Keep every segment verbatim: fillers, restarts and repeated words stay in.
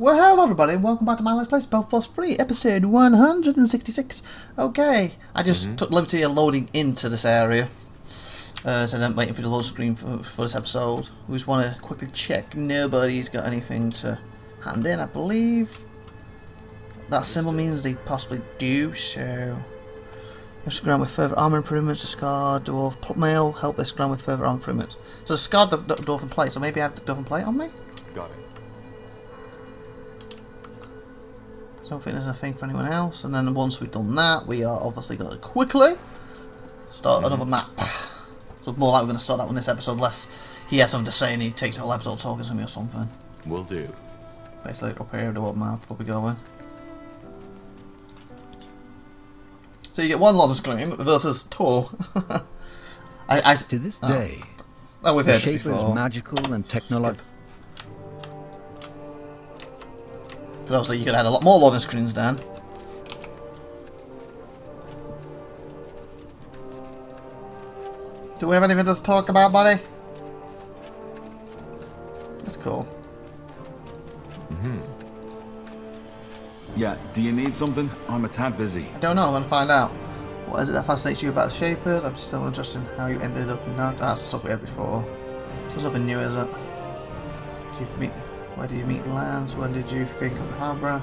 Well, hello everybody, welcome back to my Let's Play Spellforce three, episode one hundred sixty-six. Okay, I just mm-hmm. took liberty of loading into this area, uh, so I'm waiting for the load screen for, for this episode. We just want to quickly check nobody's got anything to hand in, I believe. That symbol means they possibly do, so... Helps ground with further armor improvements, a scar, dwarf, male, help this ground with further armor improvements. So scar the dwarf and plate, so maybe I have the dwarf and plate on me? Got it. I don't think there's a thing for anyone else, and then once we've done that, we are obviously going to quickly start mm-hmm. another map. So more like we're going to start that one this episode, unless he has something to say and he takes a whole episode talking to me or something. Will do. Basically up here, the what map we'll be going. So you get one lot of scream versus tour. I, I to this oh. day. Oh, we've heard this before. Magical and technological. Because obviously you could add a lot more loading screens down. Do we have anything to talk about, buddy? That's cool. Mm-hmm. Yeah, do you need something? I'm a tad busy. I don't know, I'm going to find out. What is it that fascinates you about the Shapers? I'm still interested in how you ended up in that. That's stuff we had before. So there's nothing new, is it? Do you meet... Where did you meet Lance? When did you think of the harbour?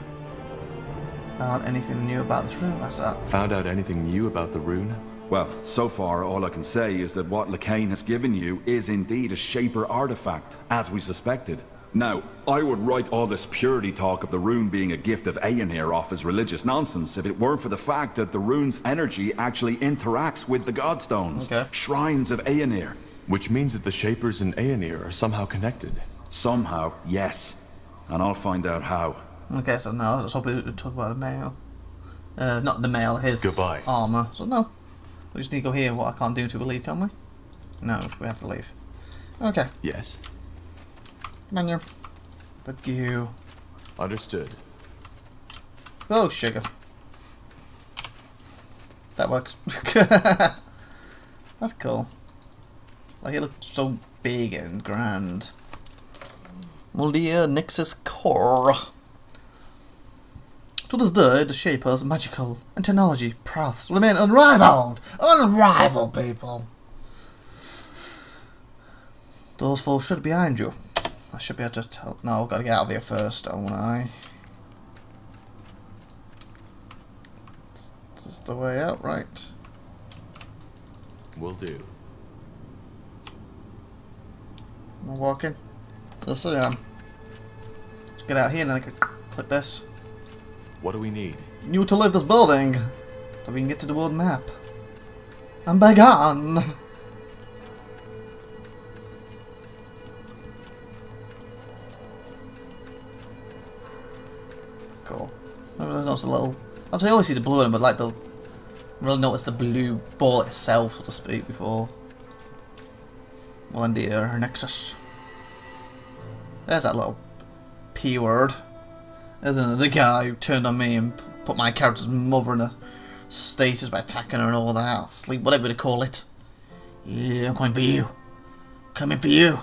Found anything new about this rune? That's that. Found out anything new about the rune? Well, so far all I can say is that what Lacaine has given you is indeed a Shaper artifact, as we suspected. Now, I would write all this Purity talk of the rune being a gift of Aionir off as religious nonsense if it weren't for the fact that the rune's energy actually interacts with the Godstones, okay. Shrines of Aionir. Which means that the Shapers and Aionir are somehow connected. Somehow, yes, and I'll find out how. Okay, so now let's hope we talk about the mail. Uh, not the mail, his Goodbye. armor. So no, we just need to go here. What I can't do to leave, can we? No, we have to leave. Okay. Yes. Menu. Thank you. Understood. Oh sugar. That works. That's cool. Like it looks so big and grand. Muldeer, Nixus Korr. To this day, the Shapers' magical and technology paths remain unrivaled! Unrivaled, people! Those four should be behind you. I should be able to tell... No, I've got to get out of here first, don't I? This is the way out, right? Will do. Am I walking? Let's see, um, let's get out here and then I can click this. What do we need? You to leave this building, so we can get to the world map. And be gone. Cool. I really notice a little. Obviously, I always see the blue in it, but like the really notice the blue ball itself, so to speak, before Muldeer Nexus. There's that little P word, isn't it? The guy who turned on me and put my character's mother in a status by attacking her and all that. Sleep, whatever they call it. Yeah, I'm coming for you. Coming for you.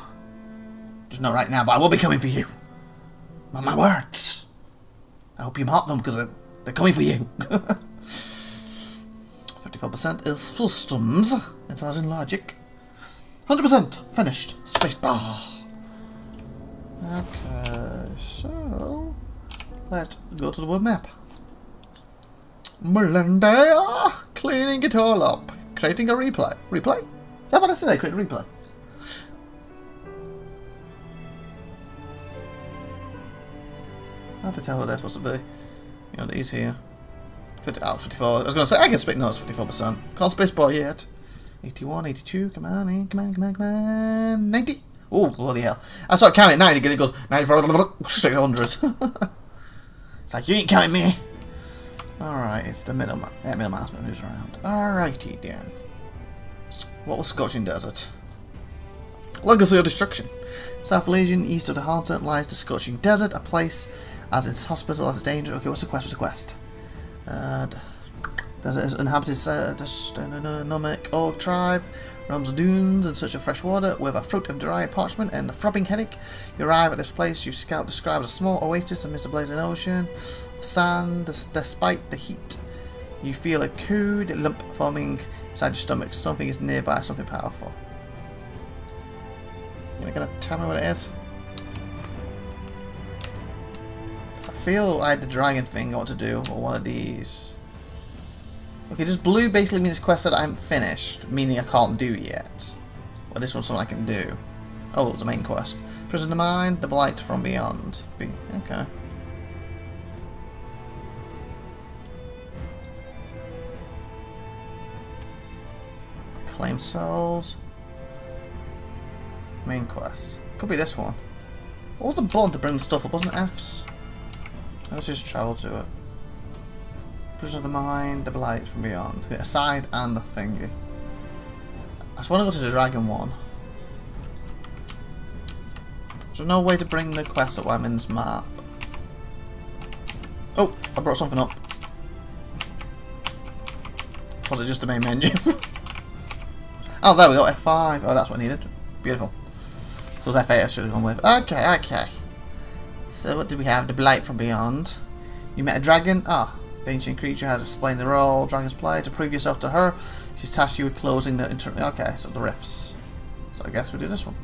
Just not right now, but I will be coming for you. On my words. I hope you mark them because they're, they're coming for you. fifty-four percent is systems, intelligent logic. one hundred percent finished. Spacebar. Okay, so let's go to the world map. Mainland, cleaning it all up, creating a replay. Replay? How about I say create a replay? Hard to tell what they're supposed to be. You know, these here. fifty, oh, fifty-four. I was going to say I can speak. No, it's fifty-four percent. Can't space bar yet. eighty-one, eighty-two. Come on, in, come on, come on, come on. ninety. Oh, bloody hell. I start counting ninety and it goes ninety-four, straight one hundred. It's like, you ain't counting me. Alright, it's the middle man. Yeah, middle man's moves around. Alrighty then. What was Scorching Desert? Legacy of Destruction. South Legion, east of the Harta, lies the Scorching Desert, a place as its hospital, as a danger. Okay, what's the quest? What's the quest? Uh, Desert is inhabited uh, the Stenonomic Org tribe, roams the dunes in search of fresh water, with a fruit of dry parchment and a throbbing headache. You arrive at this place you scout describes a small oasis amidst a blazing ocean of sand. Despite the heat, you feel a crude lump forming inside your stomach. Something is nearby, something powerful. You're not gonna tell me what it is? I feel like the dragon thing ought to do, or one of these. Okay, just blue basically means quest that I haven't finished, meaning I can't do yet. Well, this one's something I can do. Oh, it's a main quest. Prison of Mind, the Blight from Beyond. Be okay. Claim souls. Main quest. Could be this one. What was the button to bring stuff up? Wasn't it F's? Let's just travel to it. Prison of the Mind, the Blight from Beyond. The aside and the thingy. I just want to go to the dragon one. There's no way to bring the quest up while I'm in this map. Oh, I brought something up. Was it just the main menu? Oh, there we go, F five. Oh, that's what I needed. Beautiful. So it was F eight I should have gone with. Okay, okay. So what do we have? The Blight from Beyond. You met a dragon. Ah. Oh. The ancient creature had explained the role dragons play. To prove yourself to her, she's tasked you with closing the inter... Okay, so the rifts. So I guess we do this one.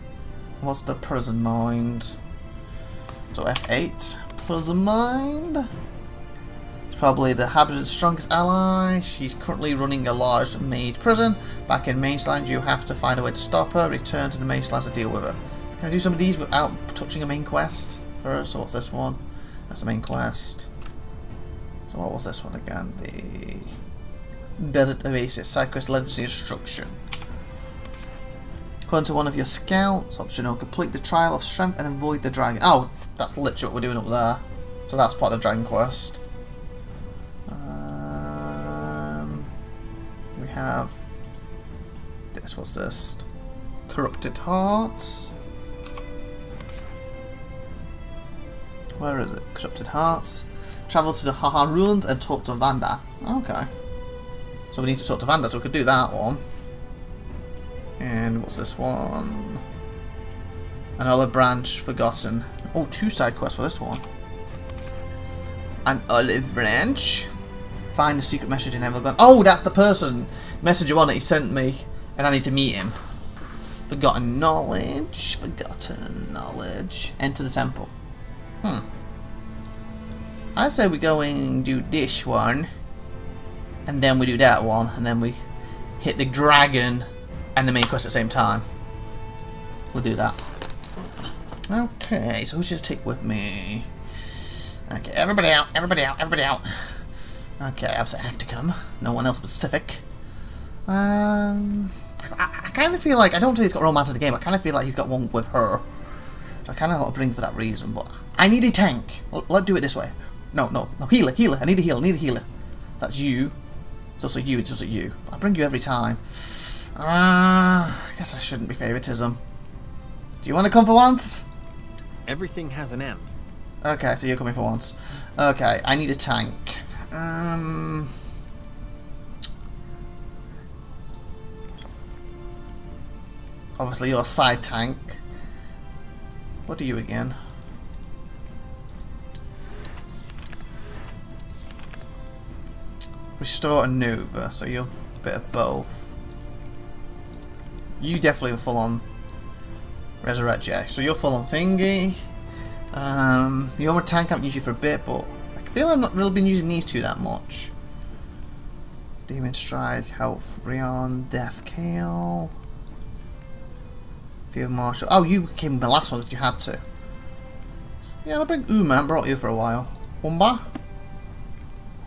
What's the prison mind? So F eight. Prison mind. It's probably the habitant's strongest ally. She's currently running a large mage prison. Back in Mainland, you have to find a way to stop her. Return to the Mainland to deal with her. Can I do some of these without touching a main quest first? So what's this one? That's the main quest. So what was this one again? The Desert Oasis, side quest, Legacy Instruction. According to one of your scouts, optional, complete the Trial of Strength and avoid the dragon. Oh, that's literally what we're doing up there. So that's part of the dragon quest. Um, we have this. What's this? Corrupted Hearts. Where is it? Corrupted Hearts. Travel to the Haha Ruins and talk to Vanda. Okay. So we need to talk to Vanda, so we could do that one. And what's this one? An olive branch forgotten. Oh, two side quests for this one. An olive branch. Find a secret message in Everland. Oh, that's the person messenger one that he sent me, and I need to meet him. Forgotten knowledge. Forgotten knowledge. Enter the temple. Hmm. I say we go in and do this one, and then we do that one, and then we hit the dragon and the main quest at the same time. We'll do that. Okay, so who should take with me? Okay, everybody out, everybody out, everybody out. Okay, I have to come. No one else specific. Um, I, I kind of feel like, I don't think he's got romance in the game, I kind of feel like he's got one with her. I kind of want to bring for that reason, but I need a tank. L let's do it this way. No, no, no, healer, healer, I need a healer, I need a healer. That's you. It's also you, it's also you. I bring you every time. Ah, uh, I guess I shouldn't be favoritism. Do you want to come for once? Everything has an end. Okay, so you're coming for once. Okay, I need a tank. Um... Obviously you're a side tank. What are you again? Restore and Nova, so you're a bit of both. You definitely are full on Resurrect, yeah. So you're full on thingy. Um, you're a tank, I haven't used you for a bit, but I feel I've not really been using these two that much. Demon Strike, Health, Rion, Death, Kale. Field Marshal. Oh, you came in the last one because you had to. Yeah, I'll bring Uma. I haven't brought you for a while. Umba?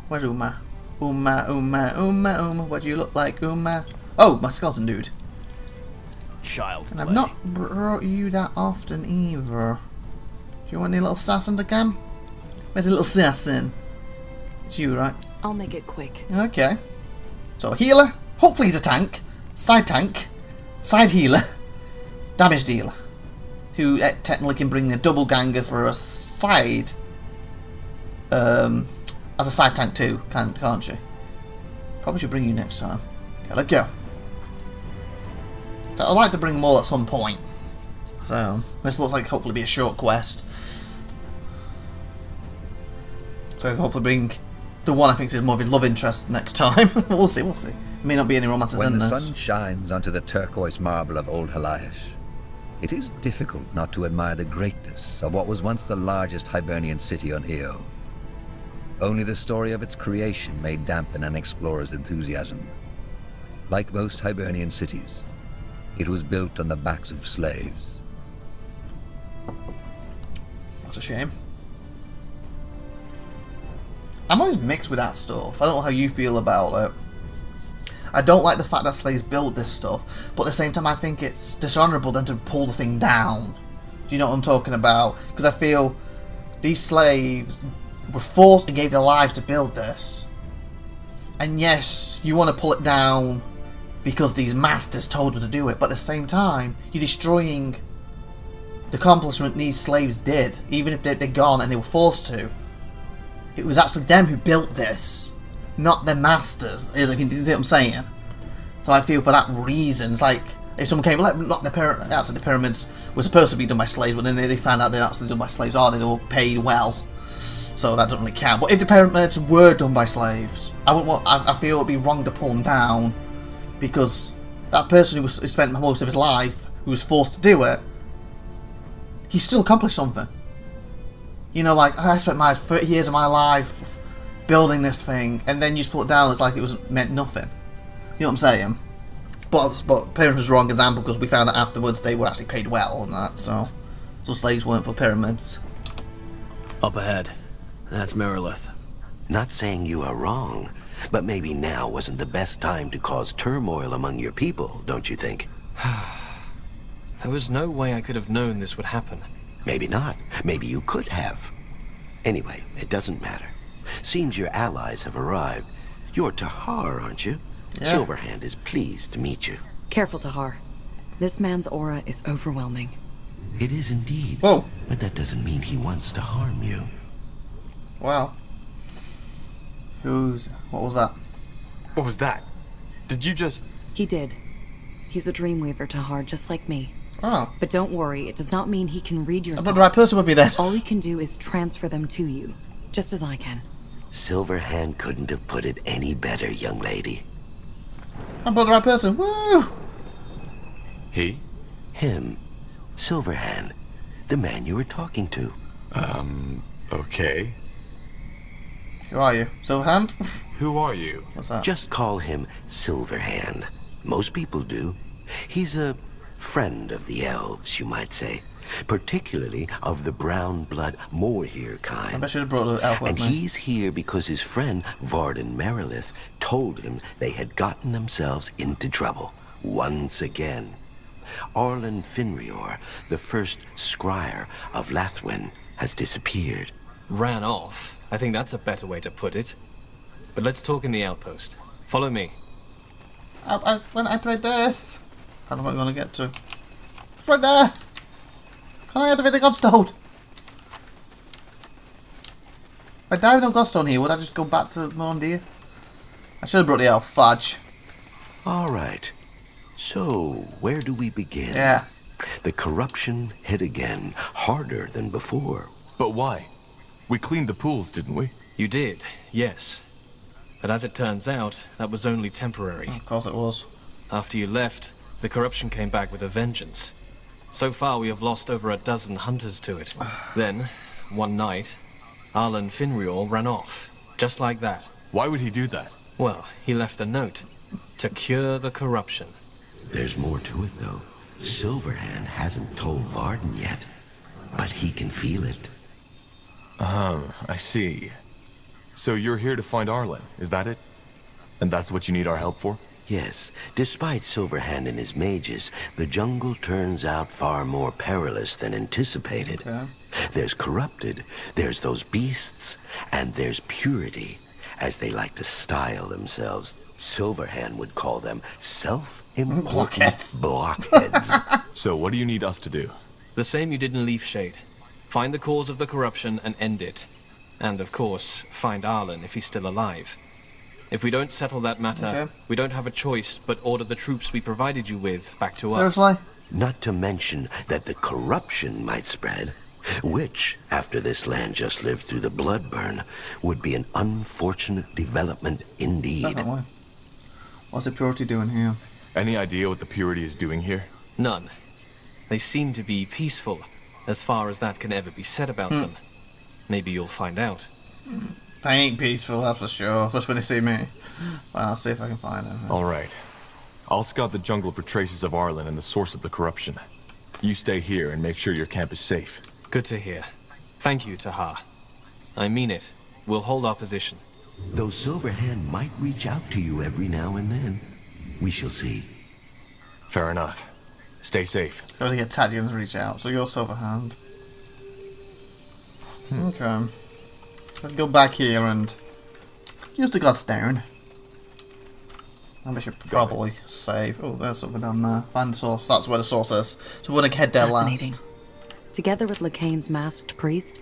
Where's Uma? Uma, Uma, Uma, Uma. What do you look like, Uma? Oh, my skeleton dude. Child. And play. I've not brought you that often either. Do you want any little assassin to come? Where's the little assassin? It's you, right? I'll make it quick. Okay. So, healer. Hopefully, he's a tank. Side tank. Side healer. Damage dealer, who technically can bring a double ganger for a side, um, as a side tank too, can't, can't she? Probably should bring you next time. Okay, let's go. I'd like to bring more at some point. So, this looks like hopefully be a short quest. So, hopefully bring the one I think is more of a love interest next time. We'll see, we'll see. May not be any romances in this. When the sun shines onto the turquoise marble of old Helias, it is difficult not to admire the greatness of what was once the largest Hibernian city on Io. Only the story of its creation may dampen an explorer's enthusiasm. Like most Hibernian cities, it was built on the backs of slaves. That's a shame. I'm always mixed with that stuff. I don't know how you feel about it. I don't like the fact that slaves build this stuff, but at the same time I think it's dishonourable then to pull the thing down. Do you know what I'm talking about? Because I feel these slaves were forced and gave their lives to build this. And yes, you want to pull it down because these masters told you to do it, but at the same time, you're destroying the accomplishment these slaves did, even if they're gone and they were forced to. It was actually them who built this. Not their masters, is if you see what I'm saying. So I feel for that reason, it's like if someone came, like, not the pyramid. Actually, the pyramids were supposed to be done by slaves, but then they found out they're actually done by slaves. Are they all paid well? So that doesn't really count. But if the pyramids were done by slaves, I wouldn't want. I, I feel it'd be wrong to pull them down because that person who, was, who spent most of his life, who was forced to do it, he still accomplished something. You know, like I spent my thirty years of my life building this thing, and then you just pull it down. It's like it was meant nothing. You know what I'm saying? But but pyramids was the wrong example because we found out afterwards they were actually paid well and that. So so slaves weren't for pyramids. Up ahead, that's Merilith. Not saying you are wrong, but maybe now wasn't the best time to cause turmoil among your people, don't you think? There was no way I could have known this would happen. Maybe not. Maybe you could have. Anyway, it doesn't matter. Seems your allies have arrived. You're Tahar, aren't you? Yeah. Silverhand is pleased to meet you. Careful, Tahar. This man's aura is overwhelming. It is indeed. Oh. But that doesn't mean he wants to harm you. Wow. Who's... What was that? What was that? Did you just... He did. He's a Dreamweaver, Tahar, just like me. Oh. But don't worry, it does not mean he can read your I'm thoughts. Not the right person would be that. All he can do is transfer them to you, just as I can. Silverhand couldn't have put it any better, young lady. I'm about the right person. Woo! He? Him. Silverhand. The man you were talking to. Um, okay. Who are you? Silverhand? Who are you? What's that? Just call him Silverhand. Most people do. He's a friend of the elves, you might say. Particularly of the brown blood Mórhir kind. I bet you brought an elf with me. And he's here because his friend Varden Merilith told him they had gotten themselves into trouble once again. Arlen Finrior, the first scryer of Lathwen, has disappeared. Ran off. I think that's a better way to put it. But let's talk in the outpost. Follow me. I, I when I tried this, I don't know what I'm gonna get to. It's right there. Can I activate the Godstone? I died with no Godstone here. Would I just go back to Muldeer? I should have brought the elf. Fudge. All right. So where do we begin? Yeah. The corruption hit again, harder than before. But why? We cleaned the pools, didn't we? You did, yes. But as it turns out, that was only temporary. Of course it was. After you left, the corruption came back with a vengeance. So far, we have lost over a dozen hunters to it. Then, one night, Arlen Finrior ran off, just like that. Why would he do that? Well, he left a note to cure the corruption. There's more to it, though. Silverhand hasn't told Varden yet, but he can feel it. Oh, I see. So you're here to find Arlen, is that it? And that's what you need our help for? Yes, despite Silverhand and his mages, the jungle turns out far more perilous than anticipated. Okay. There's Corrupted, there's those beasts, and there's Purity, as they like to style themselves. Silverhand would call them self-important blockheads. blockheads. So what do you need us to do? The same you did in Leafshade. Find the cause of the corruption and end it. And of course, find Arlen if he's still alive. If we don't settle that matter, okay. we don't have a choice but order the troops we provided you with back to Seriously? us. Not to mention that the corruption might spread, which, after this land just lived through the bloodburn, would be an unfortunate development indeed. Definitely. What's the Purity doing here? Any idea what the Purity is doing here? None. They seem to be peaceful, as far as that can ever be said about hmm. them. Maybe you'll find out. They ain't peaceful, that's for sure. Especially when they see me. Well, I'll see if I can find him. All right. I'll scout the jungle for traces of Arlen and the source of the corruption. You stay here and make sure your camp is safe. Good to hear. Thank you, Tahar. I mean it. We'll hold our position. Though Silverhand might reach out to you every now and then. We shall see. Fair enough. Stay safe. So to get Tadians reach out. So you're Silverhand. Hmm. Okay. Let's go back here and use the Godstone. And we should probably save. Oh, there's something down there. Find the source. That's where the source is. So we're going to head there last. Together with Lacaine's masked priest,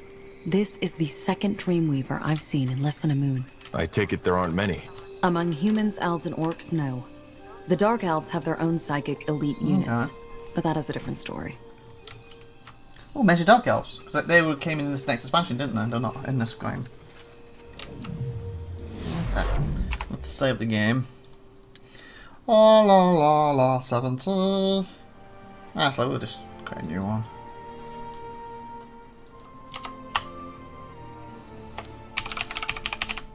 this is the second Dreamweaver I've seen in less than a moon. I take it there aren't many. Among humans, elves, and orcs, no. The Dark Elves have their own psychic elite okay. units, but that is a different story. Oh, measure Dark Elves, because they were came in this next expansion, didn't they? They're not in this game. Okay, let's save the game. La la la la seventy. Ah, so we'll just create a new one.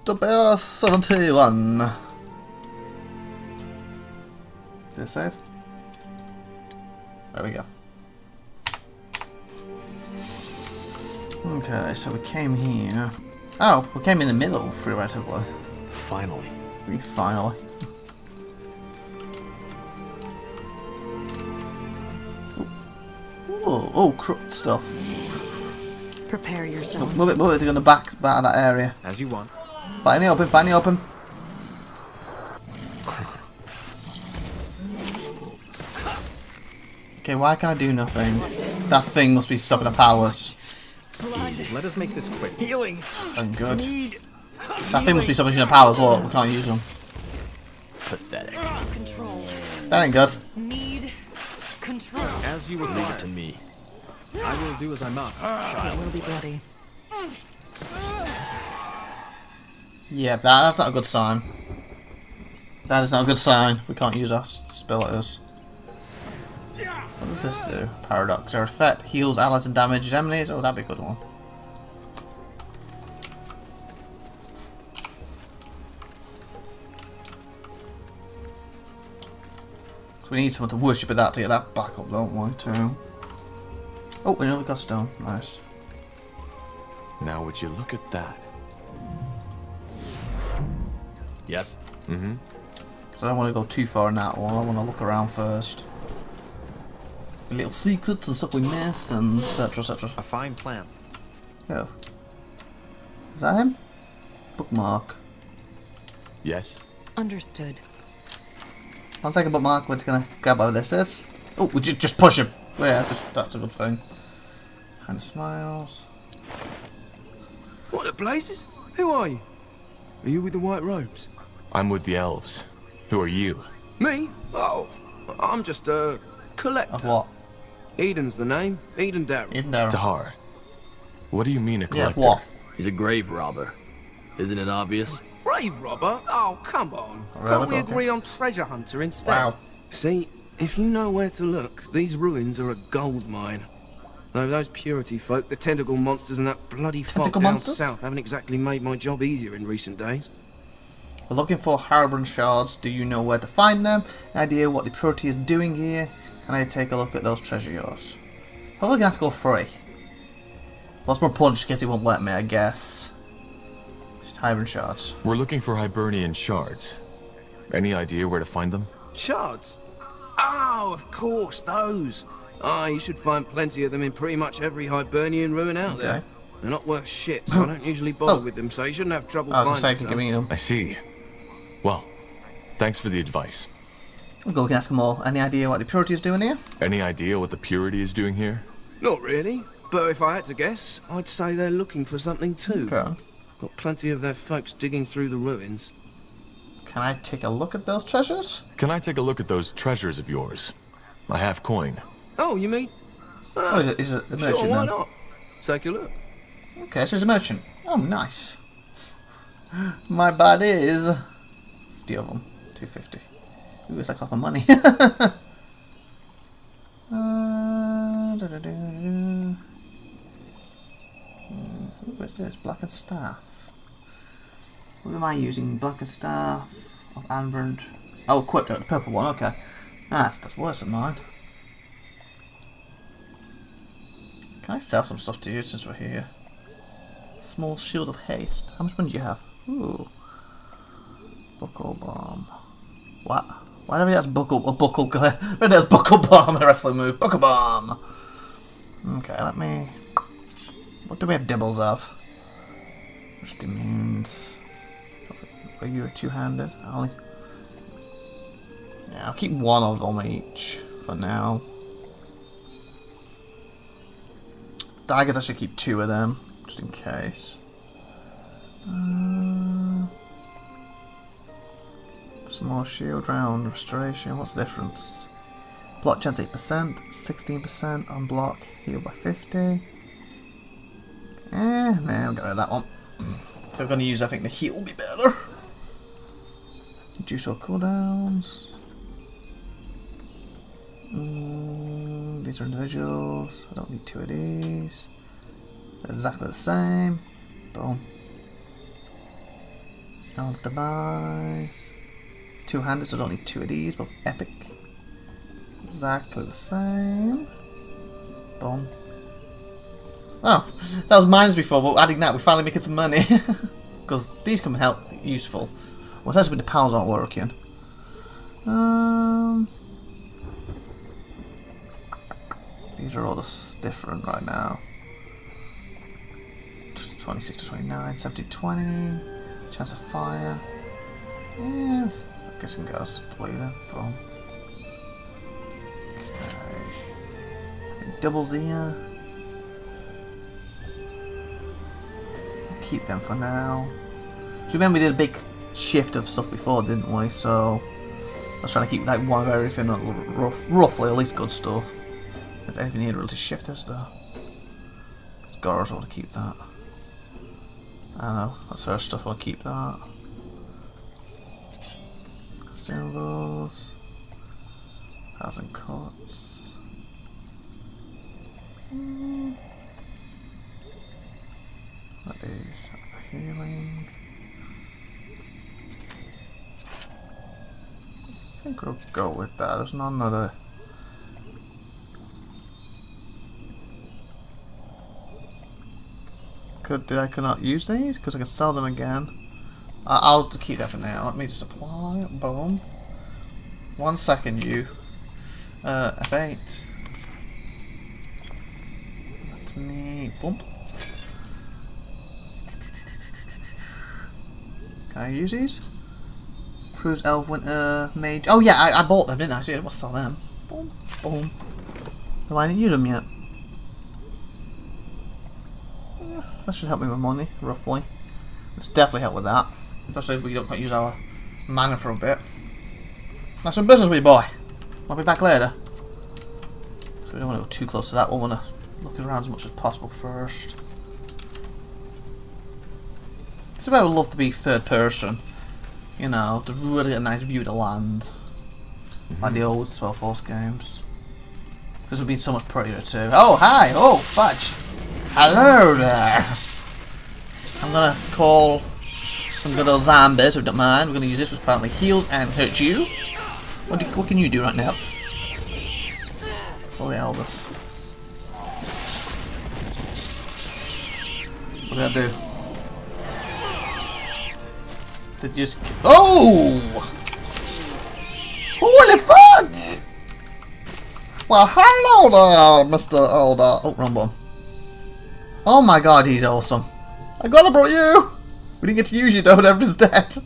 The bear seventy-one. Did it save? There we go. Okay, so we came here. Oh, we came in the middle, theoretically. Finally. Finally. Oh, oh, corrupt stuff. Prepare yourself. Oh, move it, move it. They're gonna back back that area. As you want. Finally open, finally open. Okay, why can't I do nothing? That thing must be stopping the powers. Easy. Let us make this quick. Healing. And good. Need that thing must be submission of powers. Look, we can't use them. Pathetic. Control. That ain't good. Need control. As you would leave it to me, I will do as I must. It will be bloody. Yeah, that, that's not a good sign. That is not a good sign. We can't use our spells. What does this do? Paradox. Our effect heals allies and damages enemies. Oh, that'd be a good one. So we need someone to worship at that to get that back up, don't we, too? Oh, another Godstone. Nice. Now would you look at that? Yes. Mm-hmm. Because I don't want to go too far in that one. I want to look around first. Little secrets and stuff we missed and et cetera et cetera. A fine plan. Oh. Is that him? Bookmark. Yes. Understood. I'll take a bookmark, we're just gonna grab whatever this is. Oh, we ju just push him. Yeah, just, that's a good thing. And smiles. What the blazes? Who are you? Are you with the white robes? I'm with the elves. Who are you? Me? Oh, I'm just a collector. Of what? Eden's the name. Eden Darrow. Eden Darrow. Tahar. What do you mean a collector? Yeah, what? He's a grave robber. Isn't it obvious? Grave robber? Oh, come on. Can't Robert, we agree okay. on treasure hunter instead? Wow. See, if you know where to look, these ruins are a gold mine. Though those Purity folk, the tentacle monsters and that bloody fog down monsters? south haven't exactly made my job easier in recent days. We're looking for Harborn shards. Do you know where to find them? An idea what the Purity is doing here? Can I take a look at those treasure yards? Probably gonna have to go free. What's more punch because he won't let me, I guess. Hibernian shards. We're looking for Hibernian shards. Any idea where to find them? Shards? Oh, of course, those. Ah, oh, you should find plenty of them in pretty much every Hibernian ruin out okay. there. They're not worth shit, so I don't usually bother oh. with them, so you shouldn't have trouble I was finding them. them. I see. Well, thanks for the advice. We'll go and ask them all. Any idea what the Purity is doing here? Any idea what the Purity is doing here? Not really. But if I had to guess, I'd say they're looking for something too. Okay. Got plenty of their folks digging through the ruins. Can I take a look at those treasures? Can I take a look at those treasures of yours? I have coin. Oh, you mean? Uh, oh, is it, is it a merchant? Sure, why not? Take a look. Okay, so he's a merchant. Oh, nice. My bad is fifty of them. Two fifty. Ooh, it's like half my money. uh, da, da, da, da. Ooh, what's this? Blackened staff. What am I using? Blackened staff of Anbrand. Oh, equipped it, the purple one. Okay, ah, that's that's worse than mine. Can I sell some stuff to you since we're here? Small shield of haste. How much money do you have? Ooh. Buckle bomb. What? Why don't we have buckle a buckle guy? Why don't buckle bomb in a wrestling move? Buckle bomb. Okay, let me. What do we have dibbles of? Which demeans. Are you a two-handed? I'll... Yeah, I'll keep one of them each for now. Daggers, I should keep two of them. Just in case. Uh, small shield round restoration. What's the difference? Block chance eight percent, sixteen percent on block. Heal by fifty. Eh, nah, we got rid of that one. So we're going to use. I think the heal will be better. Reduce all cooldowns. Mm, these are individuals. I don't need two of these. Exactly the same. Boom. Balance device. Two-handed, so I don't need two of these. Both epic. Exactly the same. Boom. Oh, that was mines before, but adding that, we're finally making some money. Because these can help useful. Well, especially when the pounds aren't working. Um, these are all just different right now. twenty-six to twenty-nine, seventy to twenty, chance of fire. Yeah, I guess we can get us later. Boom. Okay. Doubles here. I'll keep them for now. Do you remember we did a big shift of stuff before, didn't we? So I was trying to keep like one of everything, rough, roughly at least good stuff. If anything here really to shift us though. It's Goros, I want to keep that. I know, that's her stuff, I'll keep that. Symbols. Thousand cuts. Mm. What is healing? I think we'll go with that, there's not another. Could I cannot use these because I can sell them again. Uh, I'll keep that for now. Let me supply. Boom. One second, you. Uh, F eight. Let me. Boom. Can I use these? Proves elf winter mage. Oh yeah, I, I bought them, didn't I? Actually, I must sell them. Boom. Boom. Well, I didn't use them yet. That should help me with money, roughly. It's definitely help with that. Especially if we don't quite use our mana for a bit. That's some business, wee boy. I'll be back later. So we don't want to go too close to that one. We want to look around as much as possible first. It's about I would love to be third person. You know, to really get a nice view of the land. Mm-hmm. Like the old Spellforce games. This would be so much prettier too. Oh, hi! Oh, fudge! Hello there! I'm gonna call some good old zombies, if you don't mind. We're gonna use this, which apparently heals and hurts you. What, do, what can you do right now? Call the elders. What did I do? Did you just. Oh! Holy fudge! Well, hello there, Mister Elder. Oh, wrong one. Oh my god, he's awesome. I'm glad I brought you! We didn't get to use you though, and everyone's dead.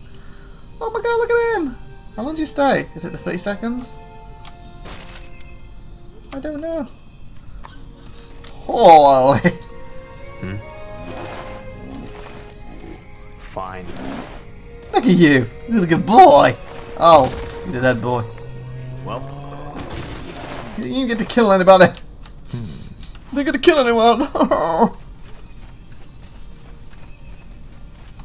Oh my god, look at him! How long did you stay? Is it the thirty seconds? I don't know. Holy! Hmm. Fine. Look at you! You're a good boy! Oh, he's a dead boy. Well. You didn't get to kill anybody. Hmm. Didn't get to kill anyone. I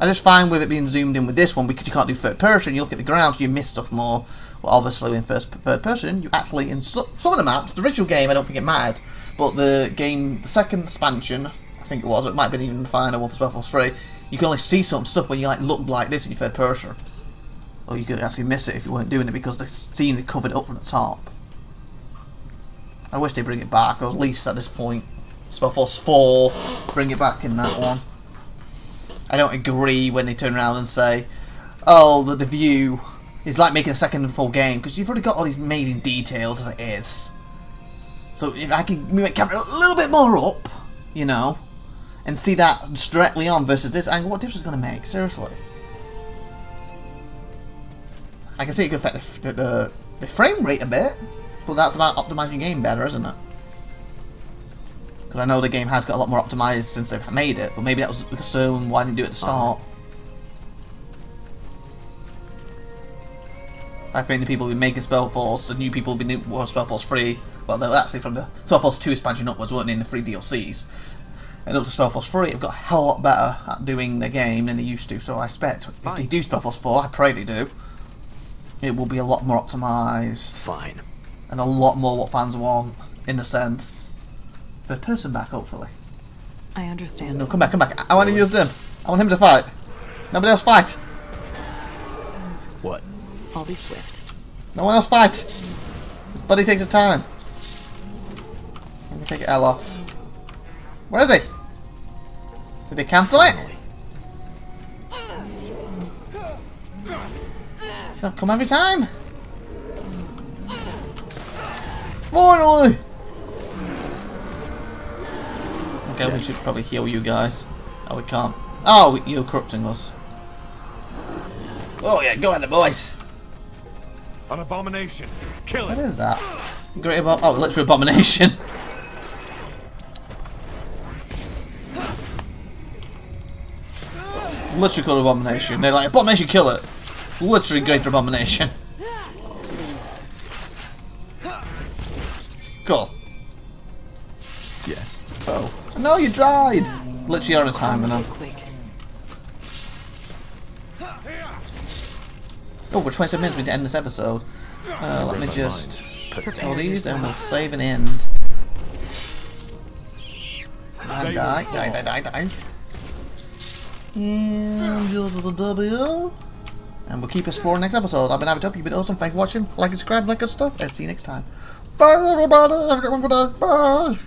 just find with it being zoomed in with this one, because you can't do third person, you look at the ground, so you miss stuff more. Well, obviously in first third person, you actually, in so, some of the maps, the original game, I don't think it mattered, but the game, the second expansion, I think it was, or it might have been even the final one for Spellforce three, you can only see some stuff when you like look like this in your third person. Or you could actually miss it if you weren't doing it because the scenery covered up from the top. I wish they'd bring it back, or at least at this point, Spellforce four, bring it back in that one. I don't agree when they turn around and say, oh, the, the view is like making a second full game, because you've already got all these amazing details as it is. So if I can move my camera a little bit more up, you know, and see that directly on versus this angle, what difference is it going to make? Seriously. I can see it could affect the, the, the frame rate a bit, but that's about optimising your game better, isn't it? Because I know the game has got a lot more optimised since they've made it, but maybe that was a concern why they didn't do it at the start. Oh. I think the people who make a Spellforce, the new people who have been on Spellforce three, well, they were actually from the Spellforce two expansion upwards, weren't they, in the three D L Cs. And up to Spellforce three, they've got a hell of a lot better at doing the game than they used to, so I expect Fine. if they do Spellforce four, I pray they do, it will be a lot more optimised. Fine. And a lot more what fans want, in the sense. Third person back, hopefully. I understand. No, come back, come back. I, I want to use them. I want him to fight. Nobody else fight. What? I'll be swift. No one else fight. This buddy takes a time. Let me take it L off. Where is he? Did they cancel it? Does that come every time? More no! Okay, yeah. We should probably heal you guys. Oh, we can't. Oh, you're corrupting us. Oh yeah, go at it, boys. An abomination. Kill it. What is that? Great abo- oh, literal abomination. Literally called abomination. They're like, abomination, kill it. Literally great abomination. Cool. Yes. Oh. No, you died! Literally on a timer now. Oh, we're twenty-seven minutes, we need to end this episode. Uh, let me just put all these and we'll save and end. And die, die, die, die, die. And yours is a W. And we'll keep exploring next episode. I've been Abitop, you've been awesome, thanks for watching. Like and subscribe, like good stuff, and see you next time. Bye everybody, have a good one for today. Bye!